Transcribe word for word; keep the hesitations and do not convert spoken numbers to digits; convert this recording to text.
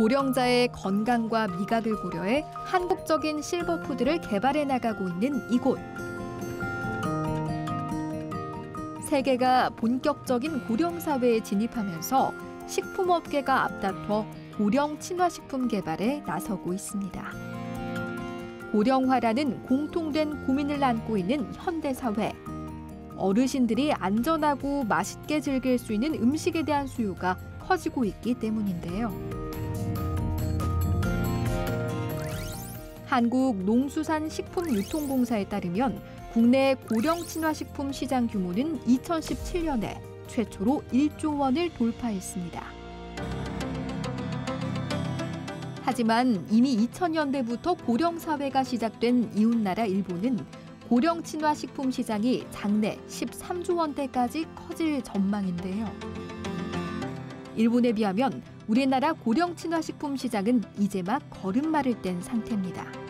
고령자의 건강과 미각을 고려해 한국적인 실버푸드를 개발해 나가고 있는 이곳. 세계가 본격적인 고령사회에 진입하면서 식품업계가 앞다퉈 고령 친화식품 개발에 나서고 있습니다. 고령화라는 공통된 고민을 안고 있는 현대사회. 어르신들이 안전하고 맛있게 즐길 수 있는 음식에 대한 수요가 커지고 있기 때문인데요. 한국농수산식품유통공사에 따르면 국내 고령 친화식품 시장 규모는 이천십칠 년에 최초로 일조 원을 돌파했습니다. 하지만 이미 이천 년대부터 고령사회가 시작된 이웃나라 일본은 고령 친화식품 시장이 장래 십삼조 원대까지 커질 전망인데요. 일본에 비하면 우리나라 고령 친화식품 시장은 이제 막 걸음마를 뗀 상태입니다.